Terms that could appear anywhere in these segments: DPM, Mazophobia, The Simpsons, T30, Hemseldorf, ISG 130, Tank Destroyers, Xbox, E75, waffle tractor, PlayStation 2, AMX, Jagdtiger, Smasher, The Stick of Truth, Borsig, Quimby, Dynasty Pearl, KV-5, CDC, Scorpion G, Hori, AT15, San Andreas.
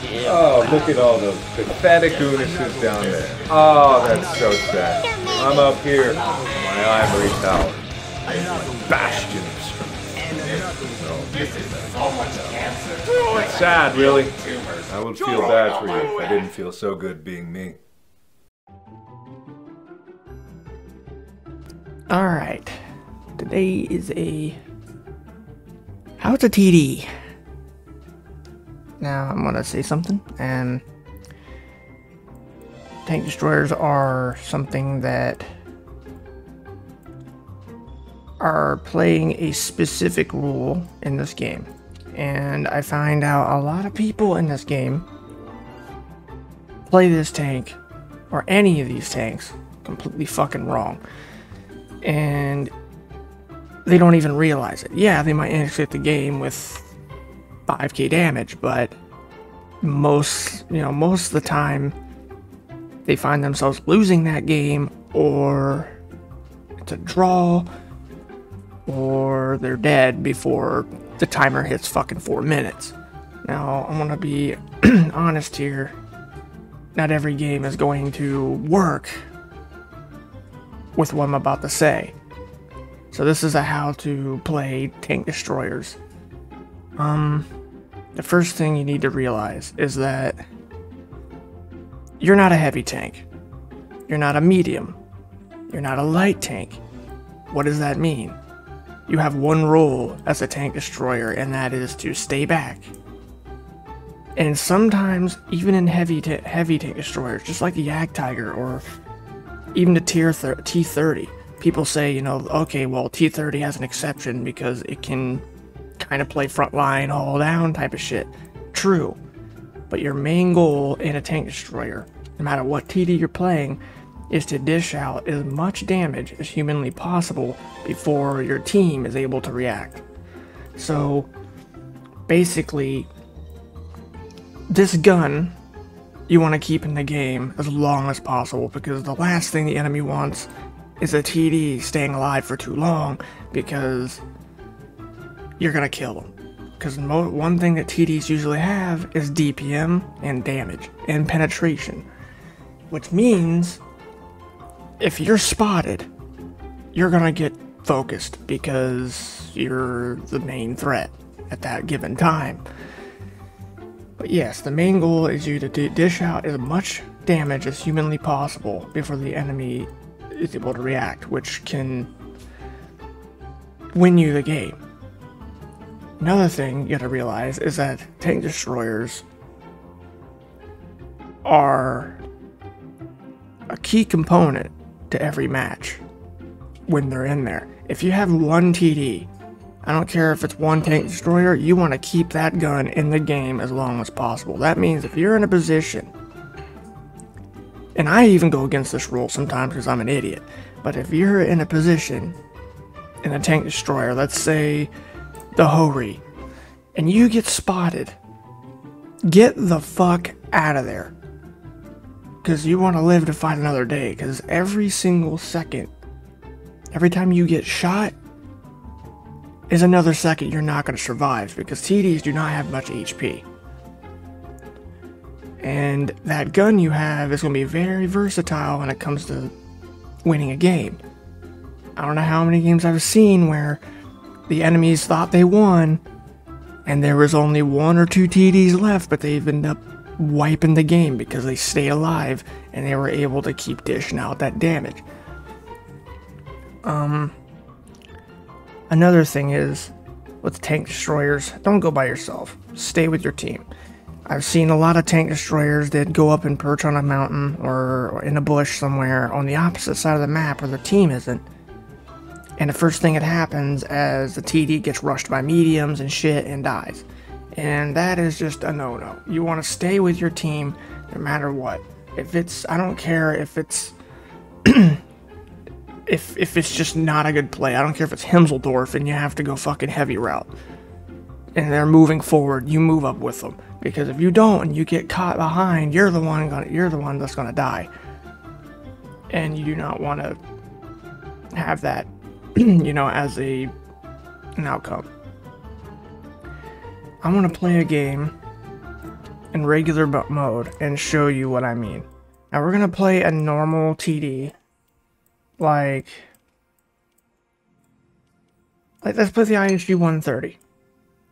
Oh, look at all those pathetic Unis's down there. Oh, that's so sad. I'm up here, my ivory tower. Bastions. Oh, it's sad, really. I would feel bad for you if I didn't feel so good being me. Alright. Today is a... How's a TD? Now I'm gonna say something, and tank destroyers are something that are playing a specific role in this game, and I find out a lot of people in this game play this tank or any of these tanks completely fucking wrong, and they don't even realize it. Yeah, they might exit the game with 5k damage, but most of the time they find themselves losing that game, or it's a draw, or they're dead before the timer hits fucking 4 minutes. Now I'm gonna be honest here, not every game is going to work with what I'm about to say, so this is a how to play tank destroyers. The first thing you need to realize is that you're not a heavy tank. You're not a medium. You're not a light tank. What does that mean? You have one role as a tank destroyer, and that is to stay back. And sometimes, even in heavy tank destroyers, just like the Jagdtiger or even the T30, people say, you know, okay, well, T30 has an exception because it can kind of play frontline, haul down type of shit. True, but your main goal in a tank destroyer, no matter what TD you're playing, is to dish out as much damage as humanly possible before your team is able to react. So basically, this gun you want to keep in the game as long as possible, because the last thing the enemy wants is a TD staying alive for too long, because you're gonna kill them. Because one thing that TDs usually have is DPM and damage and penetration, which means if you're spotted, you're gonna get focused because you're the main threat at that given time. But yes, the main goal is you to dish out as much damage as humanly possible before the enemy is able to react, which can win you the game. Another thing you gotta realize is that tank destroyers are a key component to every match when they're in there. If you have one TD, I don't care if it's one tank destroyer, you want to keep that gun in the game as long as possible. That means if you're in a position, and I even go against this rule sometimes because I'm an idiot, but if you're in a position in a tank destroyer, let's say the Hori, and you get spotted, get the fuck out of there, because you want to live to fight another day. Because every single second, every time you get shot, is another second you're not going to survive, because TDs do not have much HP, and that gun you have is going to be very versatile when it comes to winning a game. I don't know how many games I've seen where the enemies thought they won, and there was only one or two TDs left, but they've ended up wiping the game because they stayed alive and they were able to keep dishing out that damage. Another thing is, with tank destroyers, don't go by yourself. Stay with your team. I've seen a lot of tank destroyers that go up and perch on a mountain or in a bush somewhere on the opposite side of the map where their team isn't. And the first thing that happens is the TD gets rushed by mediums and shit and dies. And that is just a no-no. You want to stay with your team no matter what. If it's, I don't care if it's, if it's just not a good play. I don't care if it's Hemseldorf and you have to go fucking heavy route, and they're moving forward, you move up with them. Because if you don't and you get caught behind, you're the one that's gonna die. And you do not want to have that, you know, as an outcome. I want to play a game, in regular mode and show you what I mean. Now we're gonna play a normal TD, like let's play the ISG 130.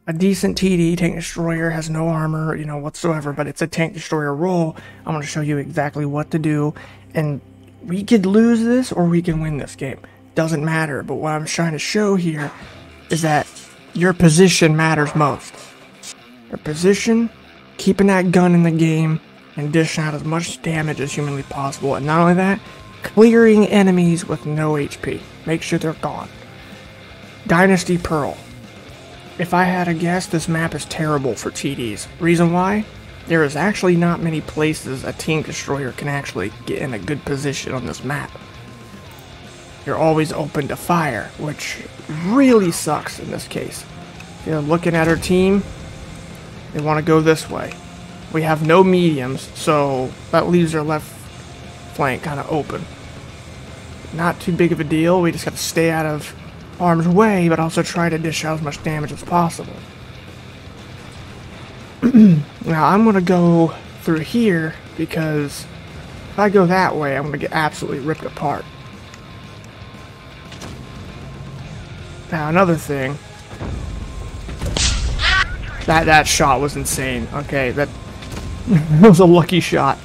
A decent TD, tank destroyer, has no armor, you know, whatsoever, but it's a tank destroyer roll. I'm going to show you exactly what to do, and we could lose this or we can win this game. Doesn't matter, but what I'm trying to show here is that your position matters most. Your position, keeping that gun in the game, and dishing out as much damage as humanly possible, and not only that, clearing enemies with no HP. Make sure they're gone. Dynasty Pearl. If I had a guess, this map is terrible for TDs. Reason why? There is actually not many places a tank destroyer can actually get in a good position on this map. You're always open to fire, which really sucks in this case. You know, looking at our team, they want to go this way. We have no mediums, so that leaves our left flank kind of open. Not too big of a deal, we just got to stay out of harm's way, but also try to dish out as much damage as possible. Now I'm going to go through here, because if I go that way I'm going to get absolutely ripped apart. Now another thing, that shot was insane. Okay, that was a lucky shot.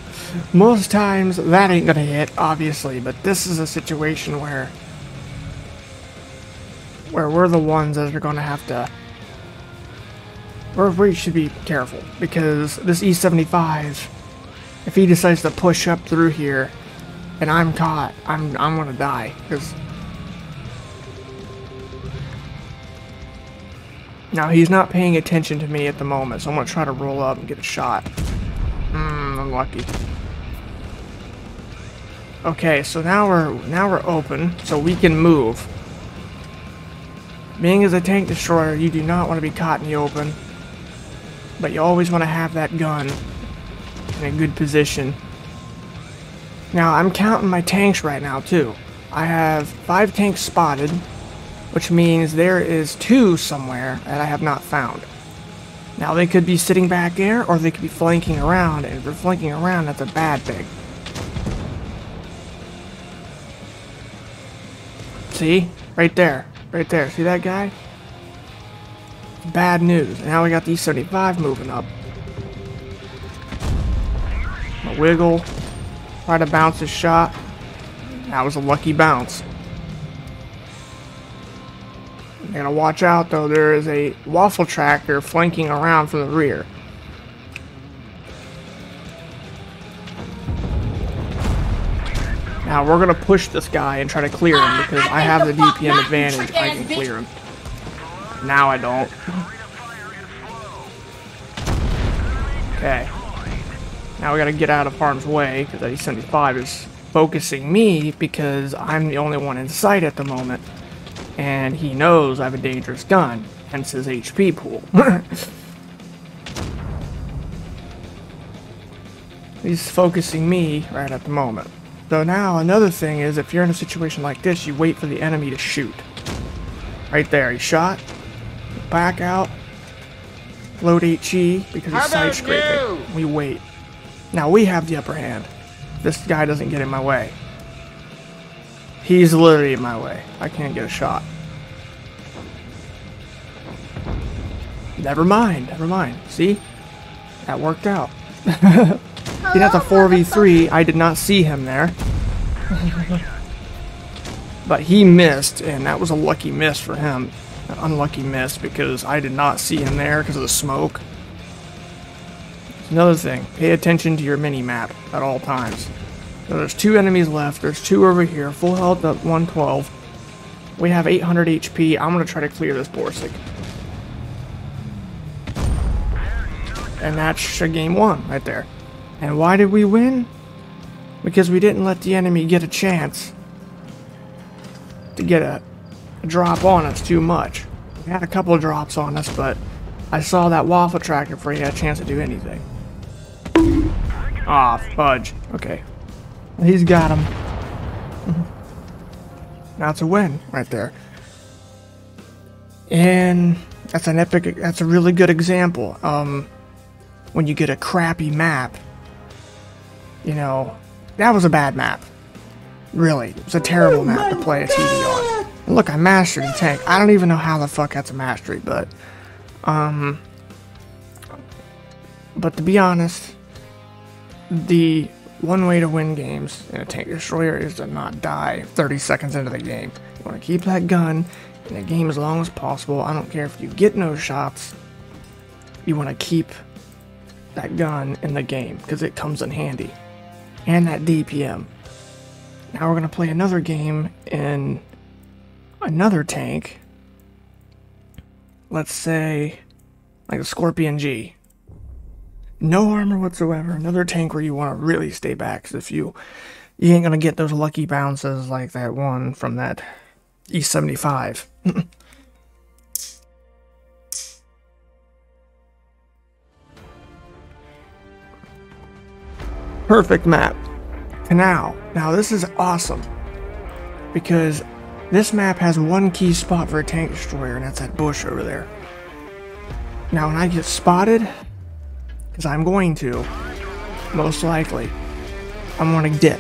Most times that ain't going to hit, obviously, but this is a situation where we're the ones that are going to have to, or we should be careful, because this E75, if he decides to push up through here and I'm caught, I'm going to die, because now he's not paying attention to me at the moment, so I'm going to try to roll up and get a shot. Unlucky. Okay, so now we're open, so we can move. Being as a tank destroyer, you do not want to be caught in the open, but you always want to have that gun in a good position. Now, I'm counting my tanks right now, too. I have 5 tanks spotted, which means there is 2 somewhere that I have not found. Now, they could be sitting back there, or they could be flanking around, and if they're flanking around, that's a bad thing. See? Right there. Right there, see that guy? Bad news. Now we got the E75 moving up. A wiggle. Try to bounce his shot. That was a lucky bounce. You gotta watch out though, there is a waffle tractor flanking around from the rear. Now we're gonna push this guy and try to clear him, because I have the DPM advantage. I can clear him. Now I don't. Okay. Now we gotta get out of harm's way, because that E75 is focusing me because I'm the only one in sight at the moment, and he knows I have a dangerous gun, hence his HP pool. He's focusing me right at the moment. So now another thing is, if you're in a situation like this, you wait for the enemy to shoot. Right there, he shot. Back out. Load HE because he's side scraping. We wait. Now we have the upper hand. This guy doesn't get in my way. He's literally in my way. I can't get a shot. Never mind. Never mind. See? That worked out. See, that's a 4v3. I did not see him there. But he missed, and that was a lucky miss for him. An unlucky miss, because I did not see him there because of the smoke. Another thing, pay attention to your mini-map at all times. So there's 2 enemies left. There's 2 over here. Full health at 112. We have 800 HP. I'm going to try to clear this Borsig. And that's game one right there. And why did we win? Because we didn't let the enemy get a chance to get a drop on us too much. We had a couple of drops on us, but I saw that waffle tractor before he had a chance to do anything. Ah, fudge. Okay. He's got him. Now it's a win right there. And that's a really good example. when you get a crappy map. You know, that was a bad map. Really, it was a terrible map to play a TD on. And look, I mastered the tank. I don't even know how the fuck that's a mastery, but to be honest, the one way to win games in a tank destroyer is to not die 30 seconds into the game. You want to keep that gun in the game as long as possible. I don't care if you get no shots. You want to keep that gun in the game because it comes in handy. And that DPM. Now we're going to play another game in another tank. Let's say, like a Scorpion G. No armor whatsoever. Another tank where you want to really stay back, because if you ain't going to get those lucky bounces like that one from that E75. Perfect map. Canal. Now this is awesome, because this map has one key spot for a tank destroyer, and that's that bush over there. Now when I get spotted, because I'm going to, most likely, I'm going to dip.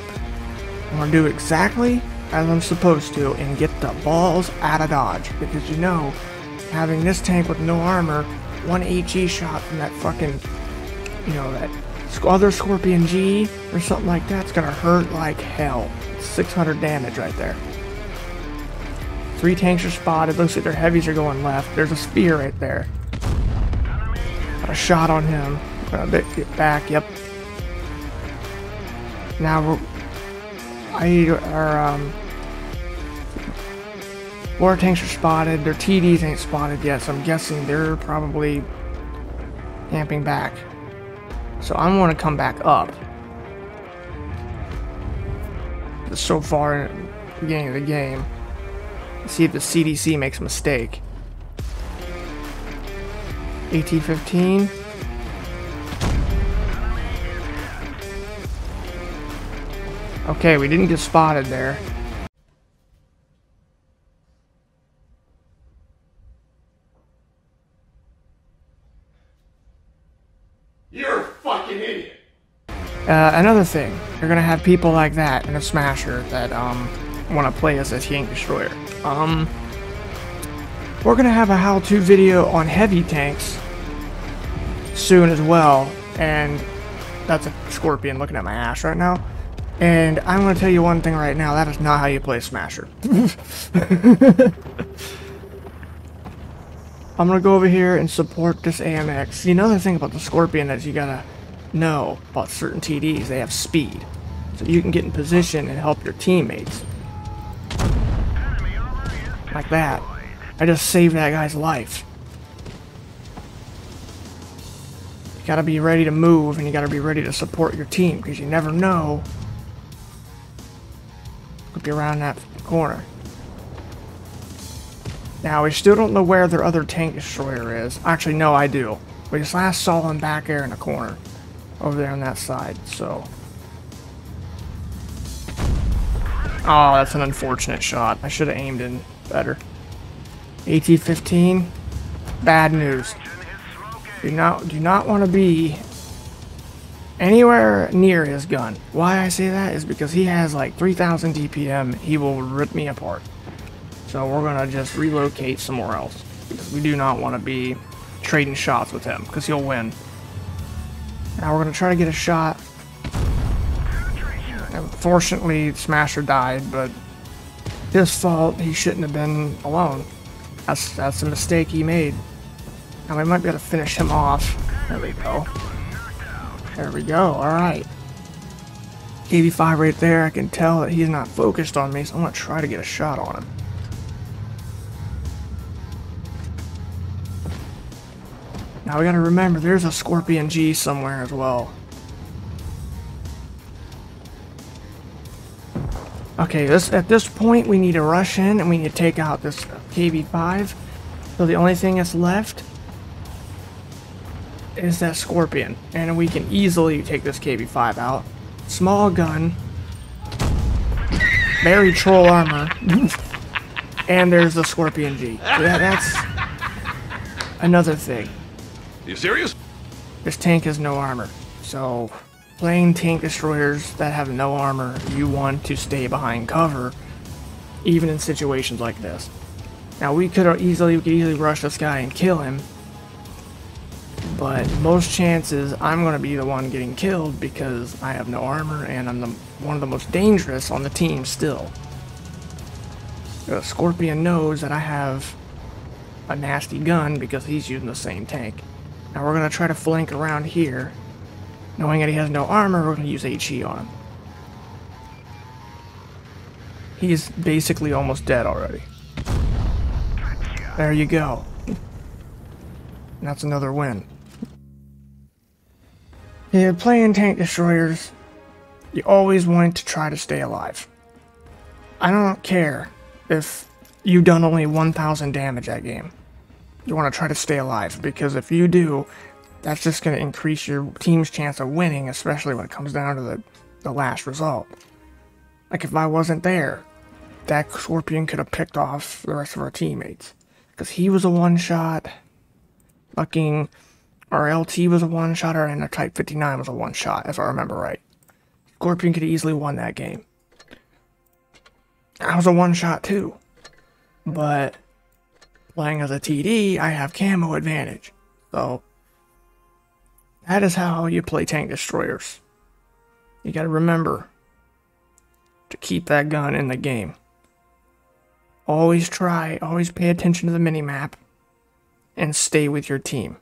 I'm going to do exactly as I'm supposed to and get the balls out of dodge, because you know, having this tank with no armor, one HE shot from that fucking, you know, that other Scorpion G or something like that's gonna hurt like hell. 600 damage right there. Three tanks are spotted. Looks like their heavies are going left. There's a spear right there. Got a shot on him. Get back. Yep. Now we're. War tanks are spotted. Their TDs ain't spotted yet, so I'm guessing they're probably camping back. So I'm going to come back up. So far in the beginning of the game. See if the CDC makes a mistake. AT15. Okay, we didn't get spotted there. Another thing, you're gonna have people like that in a Smasher that want to play as a tank destroyer. We're gonna have a how-to video on heavy tanks soon as well, and that's a scorpion looking at my ass right now. And I'm gonna tell you one thing right now: that is not how you play Smasher. I'm gonna go over here and support this AMX. The other thing about the Scorpion is you gotta know about certain TDs, they have speed, so you can get in position and help your teammates like that. I just saved that guy's life. You gotta be ready to move, and you gotta be ready to support your team, because you never know, could be around that corner. Now we still don't know where their other tank destroyer is. Actually no, I do. We just last saw him back there in a corner over there on that side, so. Oh, that's an unfortunate shot. I should have aimed in better. AT-15, bad news. Do not want to be anywhere near his gun. Why I say that is because he has like 3,000 DPM. He will rip me apart. So we're gonna just relocate somewhere else, because we do not want to be trading shots with him, because he'll win. Now we're going to try to get a shot. Unfortunately, Smasher died, but his fault. He shouldn't have been alone. That's a mistake he made. Now we might be able to finish him off. There we go. There we go. Alright. KV-5 right there. I can tell that he's not focused on me, so I'm going to try to get a shot on him. Now we gotta remember, there's a Scorpion G somewhere as well. Okay, at this point we need to rush in and we need to take out this KV-5. So the only thing that's left is that Scorpion, and we can easily take this KV-5 out. Small gun, very troll armor, and there's the Scorpion G. So that's another thing. You serious? This tank has no armor, so playing tank destroyers that have no armor, you want to stay behind cover, even in situations like this. Now we could easily rush this guy and kill him, but most chances I'm going to be the one getting killed because I have no armor and I'm one of the most dangerous on the team still. The Scorpion knows that I have a nasty gun because he's using the same tank. Now we're going to try to flank around here. Knowing that he has no armor, we're going to use HE on him. He's basically almost dead already. There you go. That's another win. Yeah, playing tank destroyers, you always want to try to stay alive. I don't care if you've done only 1,000 damage that game. You want to try to stay alive, because if you do, that's just going to increase your team's chance of winning, especially when it comes down to the last result. Like, if I wasn't there, that Scorpion could have picked off the rest of our teammates. Because he was a one-shot, fucking our LT was a one-shotter, and our Type 59 was a one-shot, if I remember right. Scorpion could have easily won that game. I was a one-shot too, but playing as a TD, I have camo advantage. So that is how you play tank destroyers. You gotta remember to keep that gun in the game. Always pay attention to the minimap and stay with your team.